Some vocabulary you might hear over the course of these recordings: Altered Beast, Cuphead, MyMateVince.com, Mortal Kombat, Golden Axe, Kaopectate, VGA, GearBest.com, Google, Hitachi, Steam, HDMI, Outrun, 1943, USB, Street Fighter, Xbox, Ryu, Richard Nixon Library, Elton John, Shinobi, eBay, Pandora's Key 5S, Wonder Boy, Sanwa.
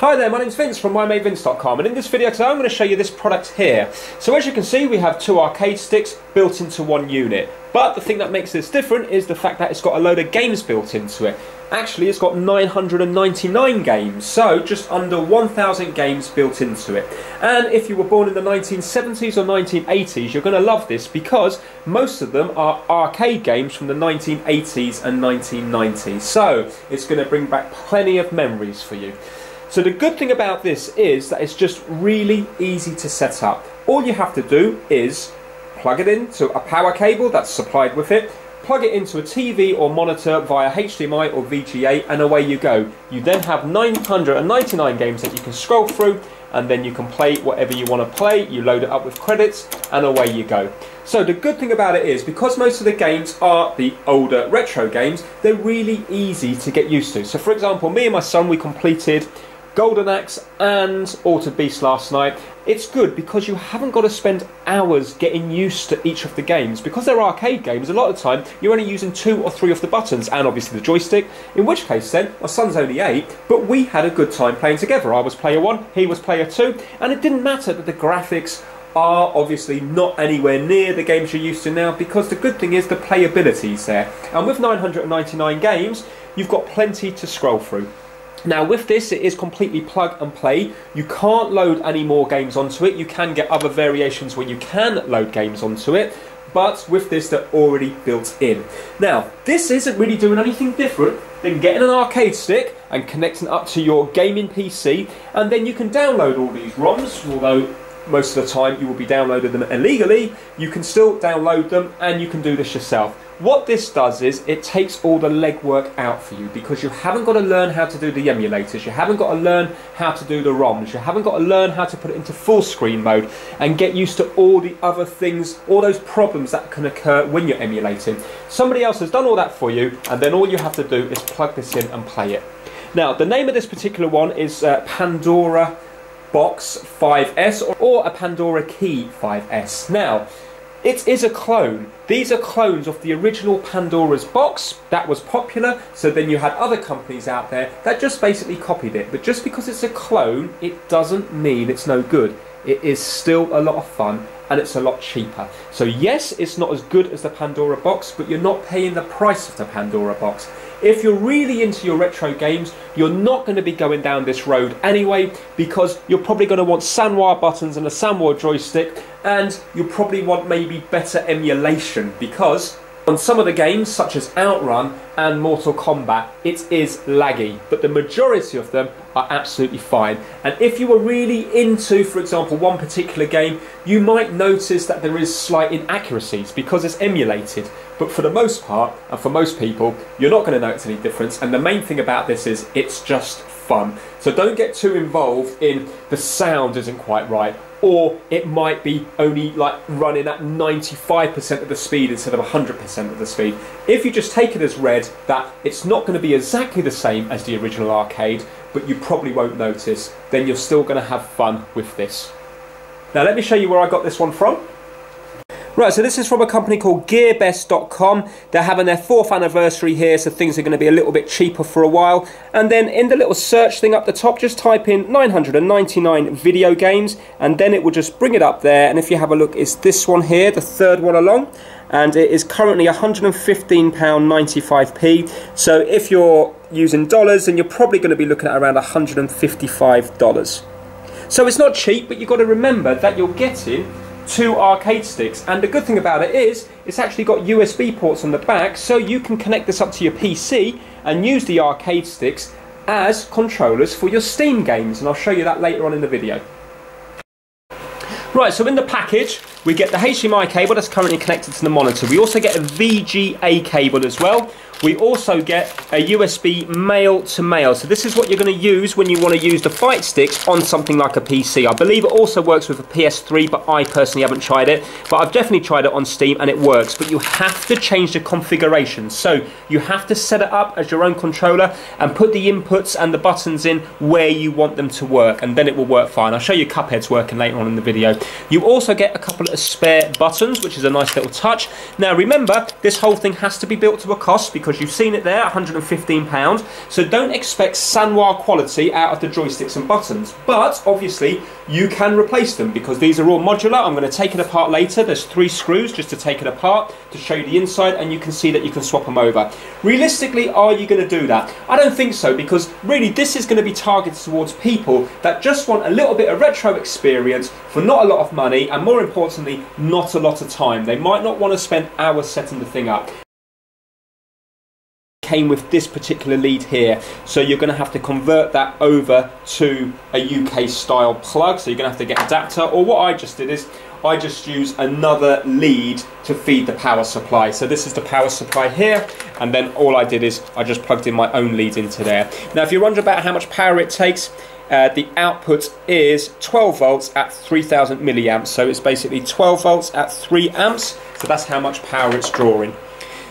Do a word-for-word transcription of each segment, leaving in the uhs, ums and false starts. Hi there, my name's Vince from My Mate Vince dot com, and in this video today I'm going to show you this product here. So as you can see, we have two arcade sticks built into one unit, but the thing that makes this different is the fact that it's got a load of games built into it. Actually, it's got nine hundred ninety-nine games, so just under one thousand games built into it. And if you were born in the nineteen seventies or nineteen eighties, you're going to love this because most of them are arcade games from the nineteen eighties and nineteen nineties, so it's going to bring back plenty of memories for you. So the good thing about this is that it's just really easy to set up. All you have to do is plug it into a power cable that's supplied with it, plug it into a T V or monitor via H D M I or V G A, and away you go. You then have nine hundred ninety-nine games that you can scroll through, and then you can play whatever you want to play. You load it up with credits, and away you go. So the good thing about it is, because most of the games are the older retro games, they're really easy to get used to. So for example, me and my son, we completed Golden Axe and Altered Beast last night. It's good because you haven't got to spend hours getting used to each of the games. Because they're arcade games, a lot of the time you're only using two or three of the buttons and obviously the joystick, in which case then, my son's only eight, but we had a good time playing together. I was player one, he was player two, and it didn't matter that the graphics are obviously not anywhere near the games you're used to now, because the good thing is the playability's there. And with nine hundred ninety-nine games, you've got plenty to scroll through. Now with this, it is completely plug and play. You can't load any more games onto it. You can get other variations where you can load games onto it, but with this they're already built in. Now this isn't really doing anything different than getting an arcade stick and connecting up to your gaming P C, and then you can download all these ROMs, although most of the time you will be downloading them illegally. You can still download them and you can do this yourself. What this does is it takes all the legwork out for you, because you haven't got to learn how to do the emulators, you haven't got to learn how to do the ROMs, you haven't got to learn how to put it into full screen mode and get used to all the other things, all those problems that can occur when you're emulating. Somebody else has done all that for you, and then all you have to do is plug this in and play it. Now the name of this particular one is uh, Pandora's Box five S, or a Pandora's Key five S. Now it is a clone. These are clones of the original Pandora's Box that was popular, so then you had other companies out there that just basically copied it. But just because it's a clone, it doesn't mean it's no good. It is still a lot of fun, and it's a lot cheaper. So yes, it's not as good as the Pandora's Box, but you're not paying the price of the Pandora's Box. If you're really into your retro games, you're not going to be going down this road anyway, because you're probably going to want Sanwa buttons and a Sanwa joystick, and you'll probably want maybe better emulation, because on some of the games, such as Outrun and Mortal Kombat, it is laggy, but the majority of them are absolutely fine. And if you were really into, for example, one particular game, you might notice that there is slight inaccuracies because it's emulated. But for the most part, and for most people, you're not going to notice any difference. And the main thing about this is it's just fun. So don't get too involved in the sound isn't quite right, or it might be only like running at ninety-five percent of the speed instead of one hundred percent of the speed. If you just take it as read that it's not going to be exactly the same as the original arcade, but you probably won't notice, then you're still going to have fun with this. Now let me show you where I got this one from. Right, so this is from a company called Gear Best dot com. They're having their fourth anniversary here, so things are going to be a little bit cheaper for a while. And then in the little search thing up the top, just type in nine hundred ninety-nine video games, and then it will just bring it up there. And if you have a look, it's this one here, the third one along. And it is currently one hundred fifteen pounds ninety-five p. So if you're using dollars, then you're probably going to be looking at around one hundred fifty-five dollars. So it's not cheap, but you've got to remember that you're getting two arcade sticks, and the good thing about it is it's actually got U S B ports on the back, so you can connect this up to your P C and use the arcade sticks as controllers for your Steam games, and I'll show you that later on in the video. Right, so in the package we get the H D M I cable that's currently connected to the monitor. We also get a V G A cable as well. We also get a U S B male to male. So this is what you're going to use when you want to use the fight sticks on something like a P C. I believe it also works with a P S three, but I personally haven't tried it. But I've definitely tried it on Steam and it works. But you have to change the configuration. So you have to set it up as your own controller and put the inputs and the buttons in where you want them to work. And then it will work fine. I'll show you Cuphead's working later on in the video. You also get a couple of spare buttons, which is a nice little touch. Now remember, this whole thing has to be built to a cost, because because you've seen it there, one hundred and fifteen pounds. So don't expect Sanwa quality out of the joysticks and buttons. But obviously you can replace them because these are all modular. I'm going to take it apart later. There's three screws just to take it apart to show you the inside, and you can see that you can swap them over. Realistically, are you going to do that? I don't think so, because really this is going to be targeted towards people that just want a little bit of retro experience for not a lot of money, and more importantly, not a lot of time. They might not want to spend hours setting the thing up. Came with this particular lead here, so you're going to have to convert that over to a U K style plug, so you're going to have to get an adapter, or what I just did is I just use another lead to feed the power supply. So this is the power supply here, and then all I did is I just plugged in my own lead into there. Now if you're wondering about how much power it takes, uh, the output is twelve volts at three thousand milliamps, so it's basically twelve volts at three amps, so that's how much power it's drawing.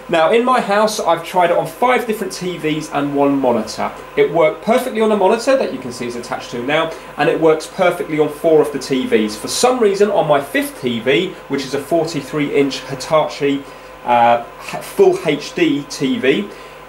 Now in my house I've tried it on five different T Vs and one monitor. It worked perfectly on a monitor that you can see is attached to now, and it works perfectly on four of the T Vs. For some reason on my fifth T V, which is a forty-three inch Hitachi uh, full H D T V,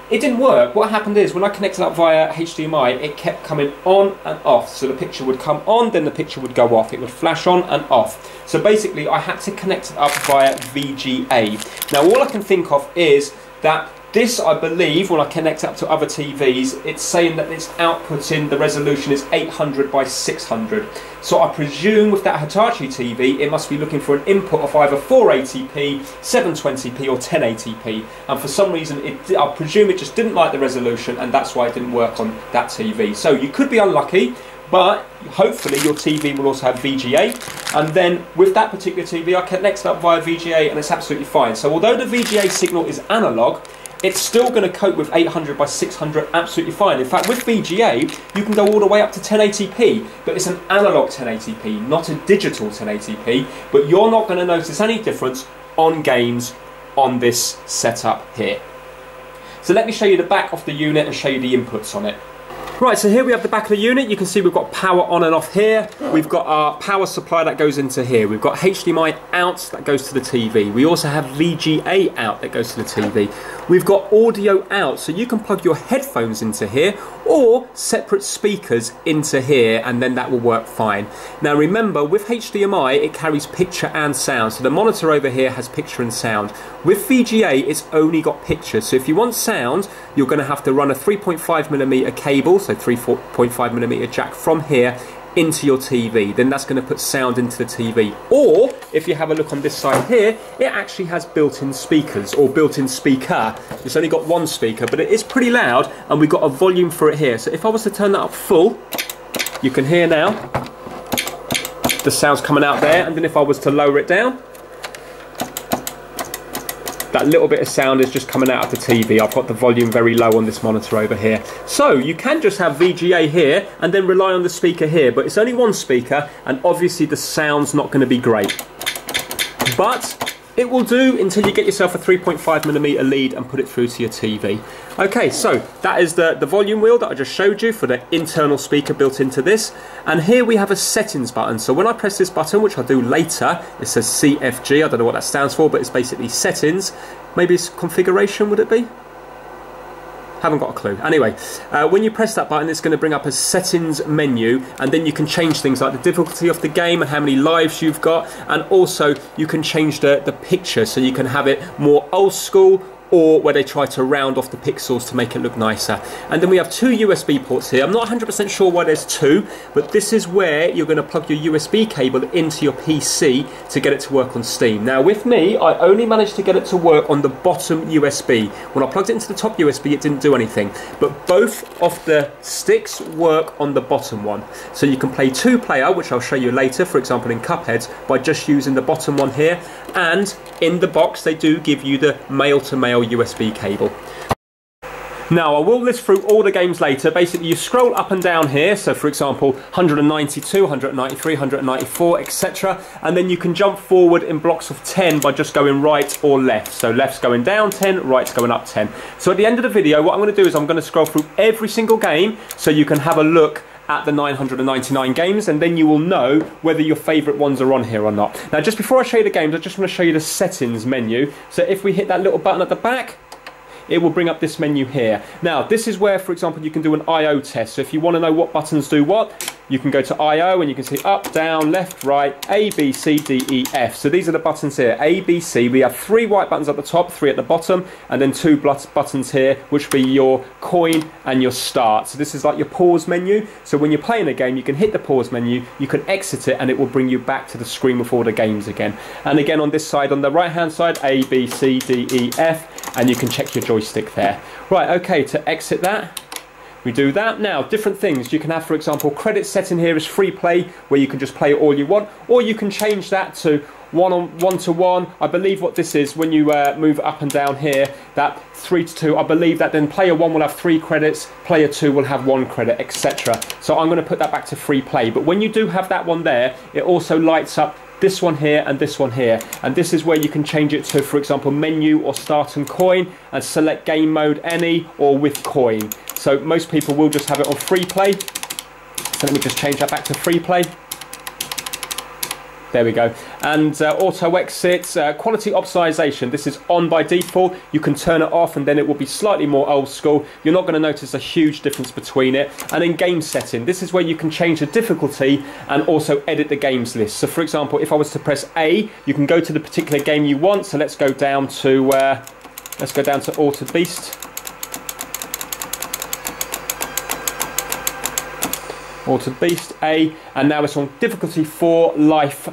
it didn't work. What happened is when I connected up via H D M I, it kept coming on and off. So the picture would come on, then the picture would go off. It would flash on and off. So basically I had to connect it up via V G A. Now all I can think of is that this, I believe, when I connect up to other T Vs, it's saying that it's outputting, the resolution is eight hundred by six hundred. So I presume with that Hitachi T V, it must be looking for an input of either four eighty p, seven twenty p or ten eighty p. And for some reason, it, I presume it just didn't like the resolution, and that's why it didn't work on that T V. So you could be unlucky, but hopefully your T V will also have V G A, and then with that particular T V, I connect it up via V G A and it's absolutely fine. So although the V G A signal is analog, it's still going to cope with eight hundred by six hundred absolutely fine. In fact, with V G A, you can go all the way up to ten eighty p, but it's an analog ten eighty p, not a digital ten eighty p, but you're not going to notice any difference on games on this setup here. So let me show you the back of the unit and show you the inputs on it. Right, so here we have the back of the unit. You can see we've got power on and off here. We've got our power supply that goes into here. We've got H D M I out that goes to the T V. We also have V G A out that goes to the T V. We've got audio out, so you can plug your headphones into here or separate speakers into here, and then that will work fine. Now remember, with H D M I, it carries picture and sound. So the monitor over here has picture and sound. With V G A, it's only got picture. So if you want sound, you're gonna have to run a three point five millimeter cable, so three point five millimeter jack from here into your T V, then that's going to put sound into the T V. Or if you have a look on this side here, it actually has built-in speakers or built-in speaker. It's only got one speaker, but it is pretty loud, and we've got a volume for it here. So if I was to turn that up full, you can hear now the sound's coming out there, and then if I was to lower it down, that little bit of sound is just coming out of the T V. I've got the volume very low on this monitor over here. So you can just have V G A here and then rely on the speaker here, but it's only one speaker, and obviously the sound's not going to be great. But it will do until you get yourself a three point five millimeter lead and put it through to your T V. Okay, so that is the, the volume wheel that I just showed you for the internal speaker built into this. And here we have a settings button. So when I press this button, which I'll do later, it says C F G. I don't know what that stands for, but it's basically settings. Maybe it's configuration, would it be? Haven't got a clue. Anyway, uh, when you press that button, it's going to bring up a settings menu, and then you can change things like the difficulty of the game and how many lives you've got, and also you can change the, the picture, so you can have it more old school, or where they try to round off the pixels to make it look nicer. And then we have two U S B ports here. I'm not one hundred percent sure why there's two, but this is where you're going to plug your U S B cable into your P C to get it to work on Steam. Now with me, I only managed to get it to work on the bottom U S B. When I plugged it into the top U S B, it didn't do anything, but both of the sticks work on the bottom one. So you can play two player, which I'll show you later, for example in Cuphead, by just using the bottom one here, and in the box they do give you the mail to mail U S B cable. Now I will list through all the games later. Basically you scroll up and down here, so for example one hundred ninety-two, one hundred ninety-three, one hundred ninety-four, etc, and then you can jump forward in blocks of ten by just going right or left. So left's going down ten, right's going up ten. So at the end of the video what I'm going to do is I'm going to scroll through every single game so you can have a look at the nine hundred ninety-nine games, and then you will know whether your favourite ones are on here or not. Now just before I show you the games, I just want to show you the settings menu. So if we hit that little button at the back, it will bring up this menu here. Now, this is where, for example, you can do an I O test. So if you want to know what buttons do what, you can go to I O and you can see up, down, left, right, A, B, C, D, E, F. So these are the buttons here, A, B, C. We have three white buttons at the top, three at the bottom, and then two buttons here, which will be your coin and your start. So this is like your pause menu. So when you're playing a game, you can hit the pause menu, you can exit it, and it will bring you back to the screen with all the games again. And again, on this side, on the right-hand side, A, B, C, D, E, F, and you can check your joystick there. Right, okay, to exit that, we do that. Now, different things. You can have, for example, credit setting here is free play, where you can just play all you want, or you can change that to one on one to one. I believe what this is, when you uh, move up and down here, that three to two, I believe that then player one will have three credits, player two will have one credit, et cetera. So I'm going to put that back to free play. But when you do have that one there, it also lights up this one here and this one here, and this is where you can change it to, for example, menu or start and coin, and select game mode any or with coin. So most people will just have it on free play, so let me just change that back to free play. There we go. And uh, auto exit, uh, quality optimization. This is on by default. You can turn it off and then it will be slightly more old school. You're not going to notice a huge difference between it. And in game setting, this is where you can change the difficulty and also edit the games list. So for example, if I was to press A, you can go to the particular game you want. So let's go down to, uh, let's go down to Altered Beast. Altered Beast, A, and now it's on difficulty four, life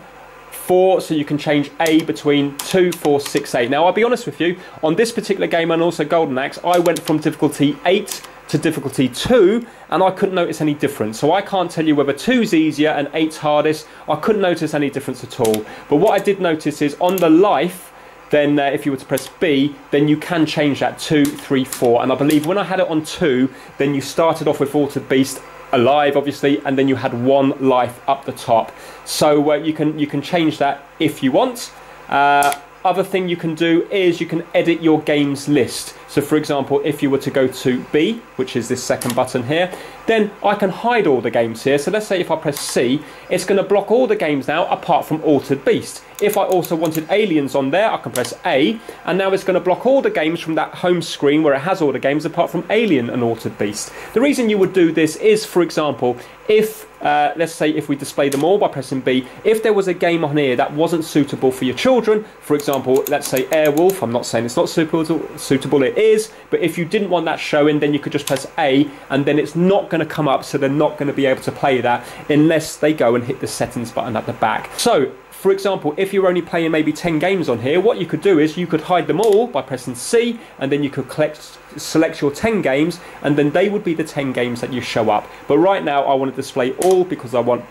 four, so you can change A between two, four, six, eight. Now I'll be honest with you, on this particular game and also Golden Axe, I went from difficulty eight to difficulty two, and I couldn't notice any difference. So I can't tell you whether two's easier and eight's hardest. I couldn't notice any difference at all. But what I did notice is on the life, then uh, if you were to press B, then you can change that two, three, four. And I believe when I had it on two, then you started off with Altered Beast alive, obviously, and then you had one life up the top. So uh, you can you can change that if you want. Uh, other thing you can do is you can edit your games list. So for example, if you were to go to B, which is this second button here, then I can hide all the games here. So let's say if I press C, it's going to block all the games now apart from Altered Beast. If I also wanted Aliens on there, I can press A, and now it's going to block all the games from that home screen where it has all the games apart from Alien and Altered Beast. The reason you would do this is, for example, if, uh, let's say if we display them all by pressing B, if there was a game on here that wasn't suitable for your children, for example, let's say Airwolf, I'm not saying it's not suitable, suitable, it is, but if you didn't want that showing, then you could just press A, and then it's not going to come up, so they're not going to be able to play that unless they go and hit the settings button at the back. So, for example, if you're only playing maybe ten games on here, what you could do is you could hide them all by pressing C, and then you could collect, select your ten games, and then they would be the ten games that you show up. But right now, I want to display all because I want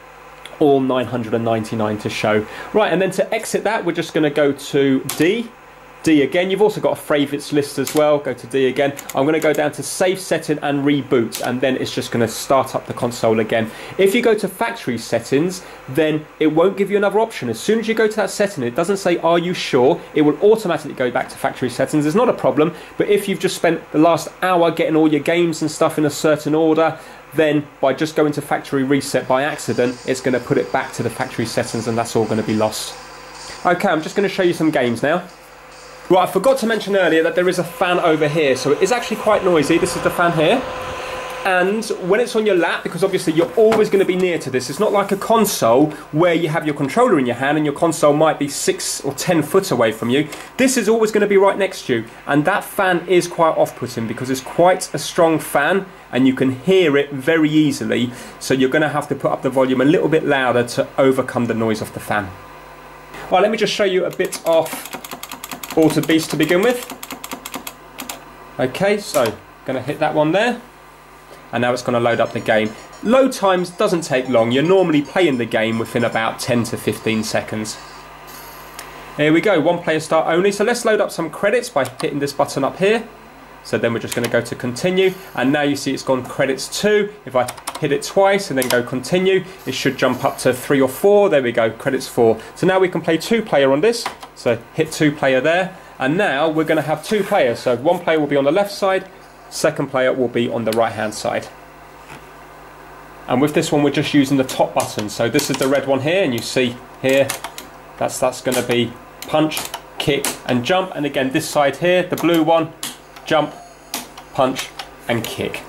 all nine hundred ninety-nine to show. Right, and then to exit that, we're just going to go to D. D again. You've also got a favourites list as well. Go to D again. I'm going to go down to save setting and reboot, and then it's just going to start up the console again. If you go to factory settings, then it won't give you another option. As soon as you go to that setting, it doesn't say are you sure? It will automatically go back to factory settings. It's not a problem, but if you've just spent the last hour getting all your games and stuff in a certain order, then by just going to factory reset by accident, it's going to put it back to the factory settings, and that's all going to be lost. Okay, I'm just going to show you some games now. Right, I forgot to mention earlier that there is a fan over here, so it is actually quite noisy. This is the fan here. And when it's on your lap, because obviously you're always going to be near to this, it's not like a console where you have your controller in your hand and your console might be six or ten foot away from you. This is always going to be right next to you, and that fan is quite off-putting because it's quite a strong fan and you can hear it very easily, so you're going to have to put up the volume a little bit louder to overcome the noise of the fan. Right, let me just show you a bit of Altered Beast to begin with. Okay, so gonna hit that one there, and now it's gonna load up the game. Load times doesn't take long. You're normally playing the game within about ten to fifteen seconds. Here we go, one player start only. So let's load up some credits by hitting this button up here. So then we're just gonna go to continue, and now you see it's gone credits two. If I hit it twice and then go continue, it should jump up to three or four. There we go, credits four. So now we can play two player on this. So hit two player there, and now we're going to have two players. So one player will be on the left side, second player will be on the right hand side. And with this one, we're just using the top button. So this is the red one here, and you see here, that's that's going to be punch, kick, and jump. And again, this side here, the blue one, jump, punch, and kick.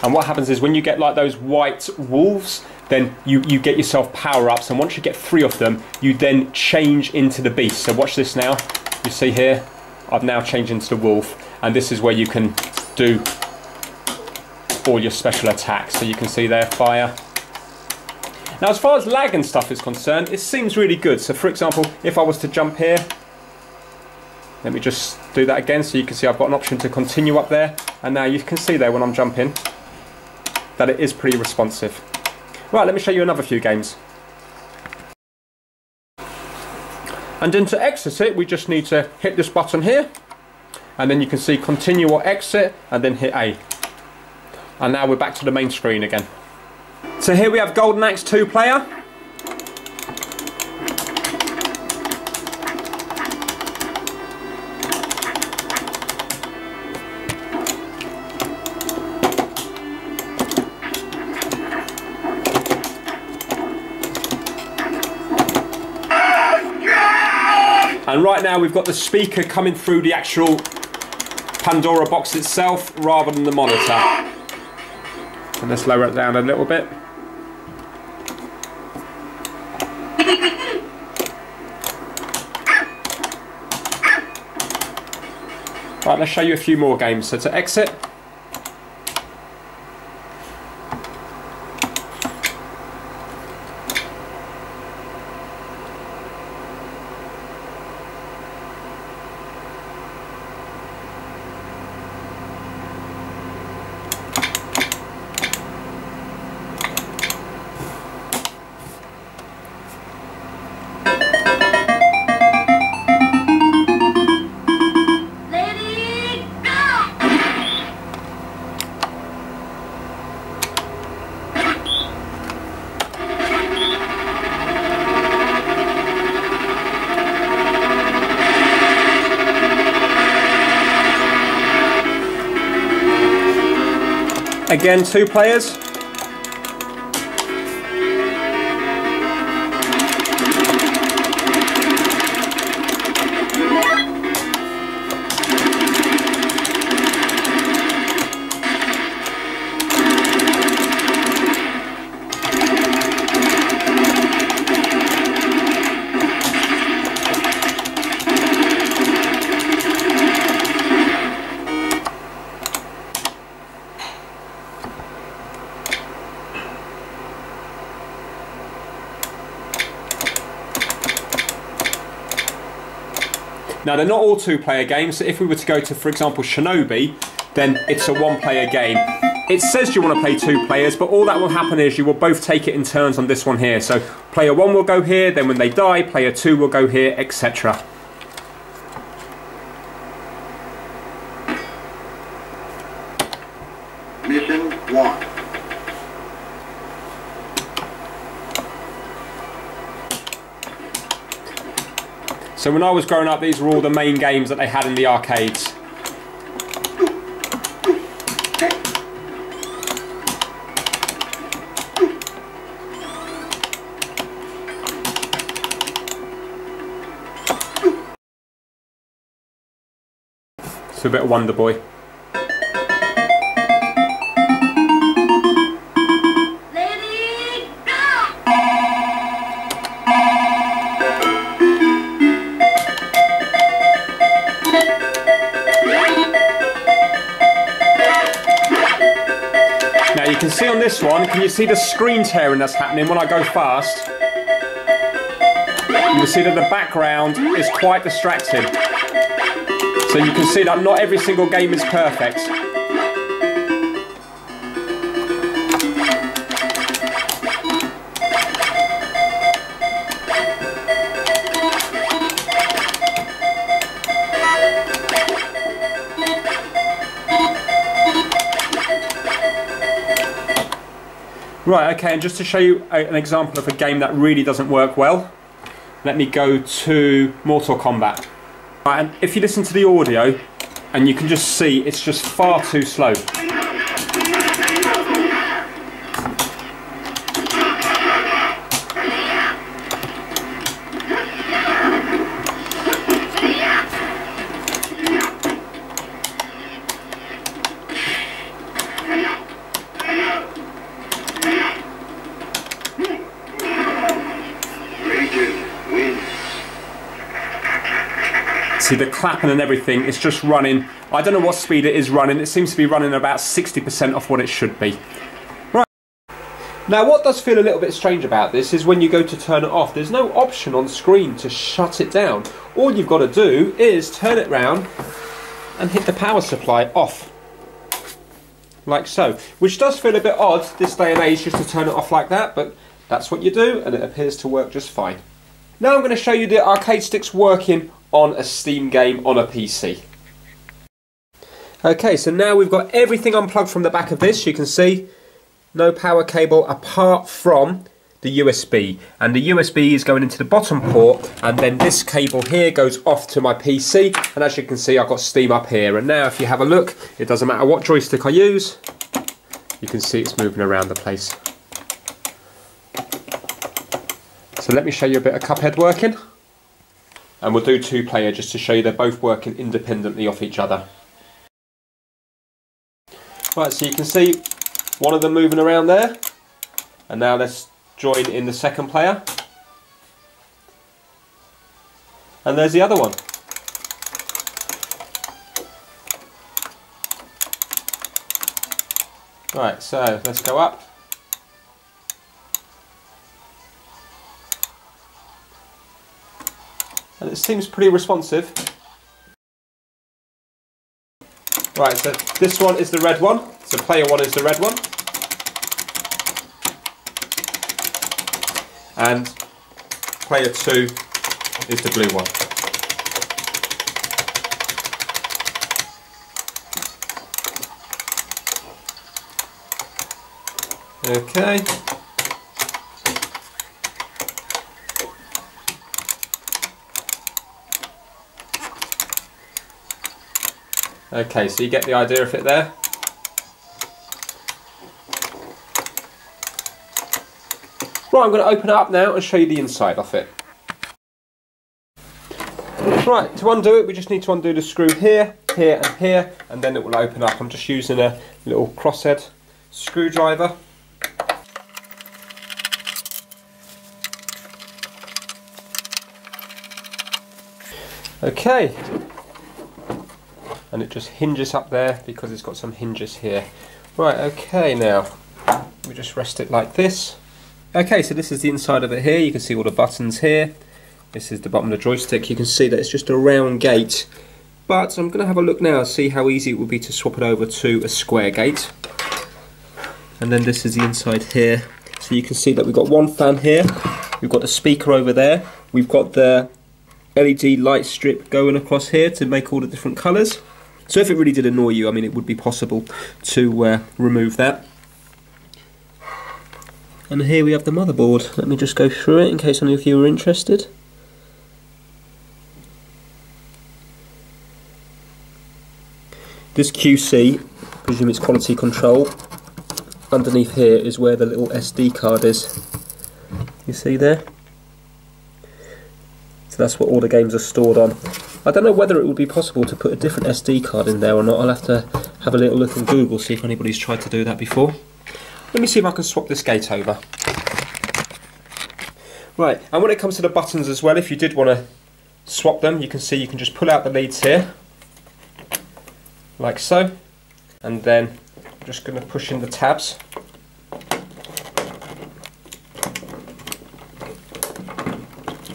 And what happens is when you get like those white wolves, then you, you get yourself power-ups, and once you get three of them, you then change into the beast. So watch this now. You see here, I've now changed into the wolf, and this is where you can do all your special attacks. So you can see there, fire. Now as far as lag and stuff is concerned, it seems really good. So for example, if I was to jump here, let me just do that again so you can see I've got an option to continue up there, and now you can see there when I'm jumping that it is pretty responsive. Right, let me show you another few games. And then to exit it, we just need to hit this button here, and then you can see continue or exit, and then hit A. And now we're back to the main screen again. So here we have Golden Axe two player. And right now we've got the speaker coming through the actual Pandora box itself rather than the monitor. And let's lower it down a little bit. Right, let's show you a few more games. So to exit. Again, two players. Now they're not all two-player games, so if we were to go to, for example, Shinobi, then it's a one-player game. It says you want to play two players, but all that will happen is you will both take it in turns on this one here. So player one will go here, then when they die, player two will go here, et cetera. Mission one. So when I was growing up, these were all the main games that they had in the arcades. So a bit of Wonder Boy. You can see on this one, can you see the screen tearing that's happening when I go fast? You can see that the background is quite distracting. So you can see that not every single game is perfect. Right, okay, and just to show you an example of a game that really doesn't work well, let me go to Mortal Kombat. Right, and if you listen to the audio, and you can just see, it's just far too slow. see the clapping and everything, it's just running. I don't know what speed it is running. It seems to be running about sixty percent off what it should be. Right. Now what does feel a little bit strange about this is when you go to turn it off, there's no option on screen to shut it down. All you've got to do is turn it round and hit the power supply off. Like so, which does feel a bit odd this day and age just to turn it off like that, but that's what you do and it appears to work just fine. Now I'm going to show you the arcade sticks working on a Steam game on a P C. Okay, so now we've got everything unplugged from the back of this. You can see no power cable apart from the U S B, and the U S B is going into the bottom port, and then this cable here goes off to my P C, and as you can see I've got Steam up here. And now if you have a look, it doesn't matter what joystick I use, you can see it's moving around the place. So let me show you a bit of Cuphead working, and we'll do two player just to show you they're both working independently off each other. Right, so you can see one of them moving around there, and now let's join in the second player, and there's the other one. Right, so let's go up. And it seems pretty responsive. Right, so this one is the red one, so player one is the red one. And player two is the blue one. Okay. Okay, so you get the idea of it there. Right, I'm going to open it up now and show you the inside of it. Right, to undo it we just need to undo the screw here, here and here, and then it will open up. I'm just using a little crosshead screwdriver. Okay, and it just hinges up there because it's got some hinges here. Right, okay, now we just rest it like this. Okay, so this is the inside of it here. You can see all the buttons here. This is the bottom of the joystick. You can see that it's just a round gate, but I'm going to have a look now and see how easy it would be to swap it over to a square gate. And then this is the inside here. So you can see that we've got one fan here, we've got the speaker over there, we've got the L E D light strip going across here to make all the different colours. So if it really did annoy you, I mean, it would be possible to uh, remove that. And here we have the motherboard. Let me just go through it in case any of you are interested. This Q C, I presume it's quality control. Underneath here is where the little S D card is. You see there? So that's what all the games are stored on. I don't know whether it would be possible to put a different S D card in there or not. I'll have to have a little look on Google, see if anybody's tried to do that before. Let me see if I can swap this gate over. Right, and when it comes to the buttons as well, if you did want to swap them, you can see you can just pull out the leads here, like so, and then I'm just going to push in the tabs.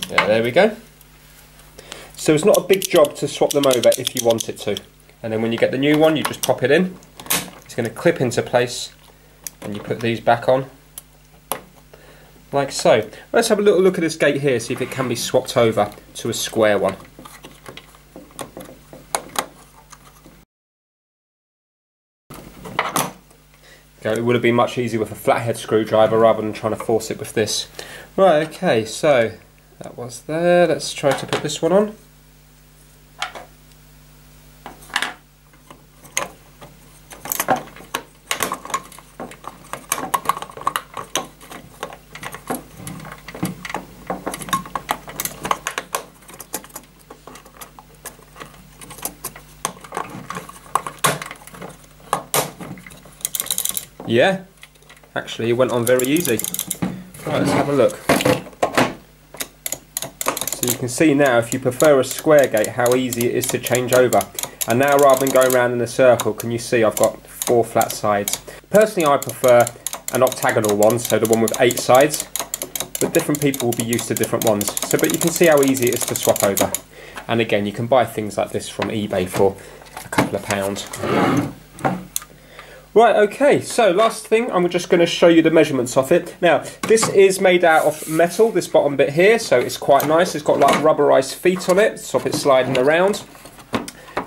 Yeah, there we go. So it's not a big job to swap them over if you want it to. And then when you get the new one, you just pop it in. It's going to clip into place. And you put these back on, like so. Let's have a little look at this gate here, see if it can be swapped over to a square one. Okay, it would have been much easier with a flathead screwdriver rather than trying to force it with this. Right, okay, so that was there. Let's try to put this one on. Yeah, actually it went on very easy. Right, let's have a look. So So you can see now, if you prefer a square gate, how easy it is to change over. And now rather than going around in a circle, can you see I've got four flat sides. Personally I prefer an octagonal one, so the one with eight sides, but different people will be used to different ones. So, but you can see how easy it is to swap over. And again, you can buy things like this from eBay for a couple of pounds. Right, okay, so last thing, I'm just going to show you the measurements of it. Now, this is made out of metal, this bottom bit here, so it's quite nice. It's got like rubberized feet on it, stop it sliding around.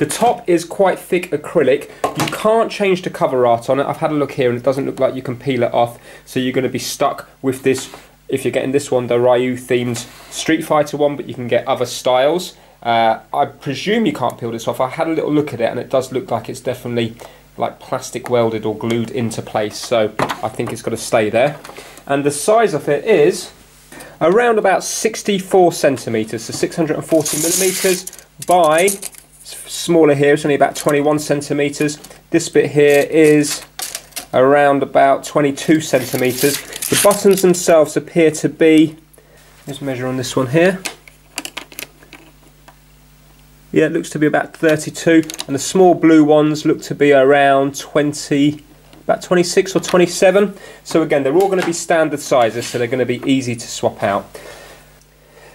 The top is quite thick acrylic. You can't change the cover art on it. I've had a look here and it doesn't look like you can peel it off, so you're going to be stuck with this. If you're getting this one, the Ryu themed Street Fighter one, but you can get other styles. Uh, I presume you can't peel this off. I had a little look at it and it does look like it's definitely like plastic welded or glued into place, so I think it's got to stay there. And the size of it is around about sixty-four centimetres, so six hundred forty millimetres by, it's smaller here, it's only about twenty-one centimetres. This bit here is around about twenty-two centimetres. The buttons themselves appear to be, let's measure on this one here. Yeah, it looks to be about thirty-two, and the small blue ones look to be around twenty, about twenty-six or twenty-seven. So again, they're all going to be standard sizes, so they're going to be easy to swap out.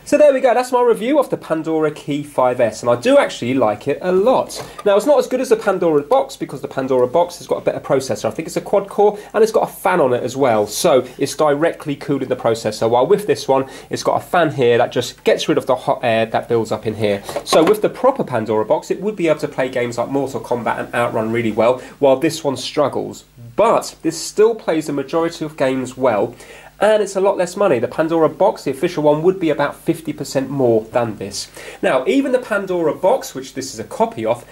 So there we go, that's my review of the Pandora's Key five S, and I do actually like it a lot. Now, it's not as good as the Pandora's Box, because the Pandora's Box has got a better processor. I think it's a quad core, and it's got a fan on it as well, so it's directly cooling the processor, while with this one, it's got a fan here that just gets rid of the hot air that builds up in here. So with the proper Pandora's Box, it would be able to play games like Mortal Kombat and Outrun really well, while this one struggles. But this still plays the majority of games well, and it's a lot less money. The Pandora's Box, the official one, would be about fifty percent more than this. Now, even the Pandora's Box, which this is a copy of,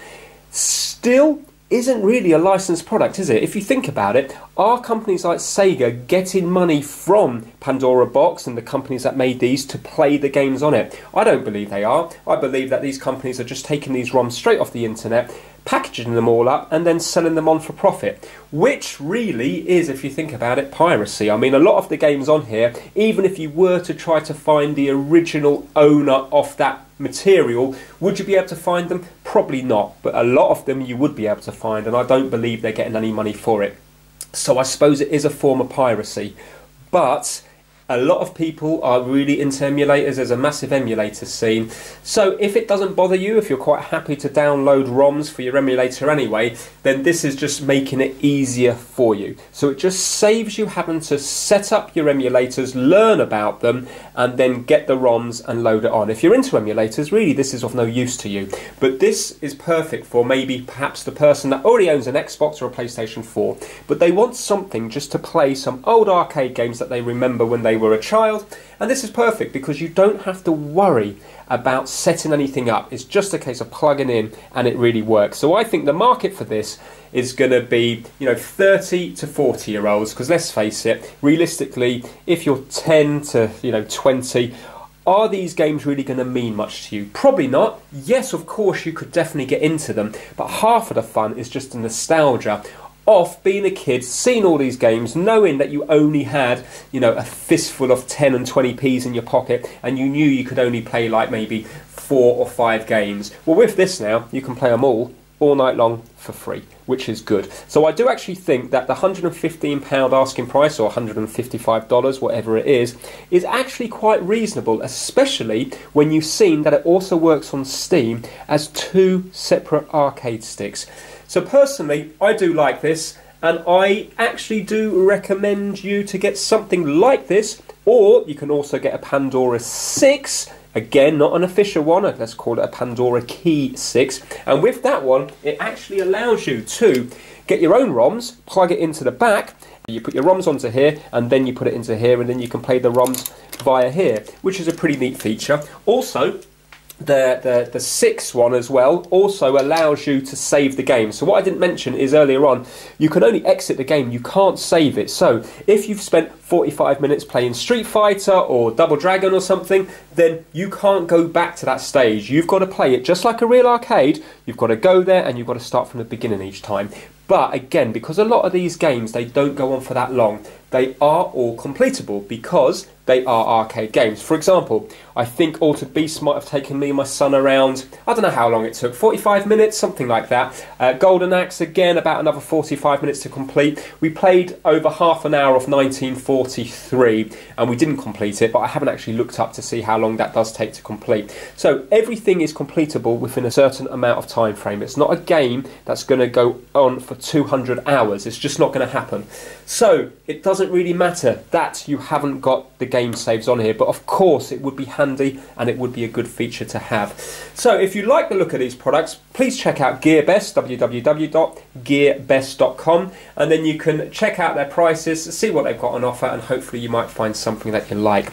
still isn't really a licensed product, is it? If you think about it, are companies like Sega getting money from Pandora's Box and the companies that made these to play the games on it? I don't believe they are. I believe that these companies are just taking these ROMs straight off the internet, packaging them all up and then selling them on for profit, which really is, if you think about it, piracy. I mean, a lot of the games on here, even if you were to try to find the original owner of that material, would you be able to find them? Probably not, but a lot of them you would be able to find, and I don't believe they're getting any money for it. So I suppose it is a form of piracy, but a lot of people are really into emulators. There's a massive emulator scene. So if it doesn't bother you, if you're quite happy to download ROMs for your emulator anyway, then this is just making it easier for you. So it just saves you having to set up your emulators, learn about them, and then get the ROMs and load it on. If you're into emulators, really this is of no use to you. But this is perfect for maybe perhaps the person that already owns an Xbox or a PlayStation four, but they want something just to play some old arcade games that they remember when they were a child, and this is perfect because you don't have to worry about setting anything up. It's just a case of plugging in and it really works. So I think the market for this is going to be, you know, thirty to forty year olds, because let's face it, realistically, if you're ten to, you know, twenty, are these games really going to mean much to you? Probably not. Yes, of course you could definitely get into them, but half of the fun is just the nostalgia off being a kid, seeing all these games, knowing that you only had, you know, a fistful of ten and twenty p's in your pocket, and you knew you could only play like maybe four or five games. Well, with this now, you can play them all, all night long for free, which is good. So I do actually think that the one hundred and fifteen pound asking price, or one hundred and fifty-five dollars, whatever it is, is actually quite reasonable, especially when you've seen that it also works on Steam as two separate arcade sticks. So personally, I do like this, and I actually do recommend you to get something like this, or you can also get a Pandora six, again, not an official one, let's call it a Pandora Key six, and with that one, it actually allows you to get your own ROMs, plug it into the back, you put your ROMs onto here, and then you put it into here, and then you can play the ROMs via here, which is a pretty neat feature. Also, The, the, the sixth one as well also allows you to save the game. So what I didn't mention is earlier on, you can only exit the game, you can't save it. So if you've spent forty-five minutes playing Street Fighter or Double Dragon or something, then you can't go back to that stage. You've got to play it just like a real arcade. You've got to go there and you've got to start from the beginning each time. But again, because a lot of these games, they don't go on for that long, they are all completable because they are arcade games. For example, I think Altered Beast might have taken me and my son around, I don't know how long it took, forty-five minutes, something like that. Uh, Golden Axe, again, about another forty-five minutes to complete. We played over half an hour of nineteen forty-three, and we didn't complete it, but I haven't actually looked up to see how long that does take to complete. So everything is completable within a certain amount of time frame. It's not a game that's going to go on for two hundred hours. It's just not going to happen. So it doesn't really matter that you haven't got the game Game saves on here, but of course it would be handy and it would be a good feature to have. So if you like the look of these products, please check out GearBest, w w w dot gearbest dot com, and then you can check out their prices, see what they've got on offer, and hopefully you might find something that you like.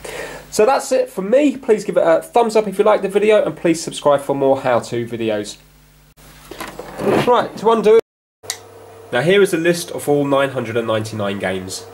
So that's it from me. Please give it a thumbs up if you like the video, and please subscribe for more how-to videos. Right, to undo it. Now here is a list of all nine hundred ninety-nine games.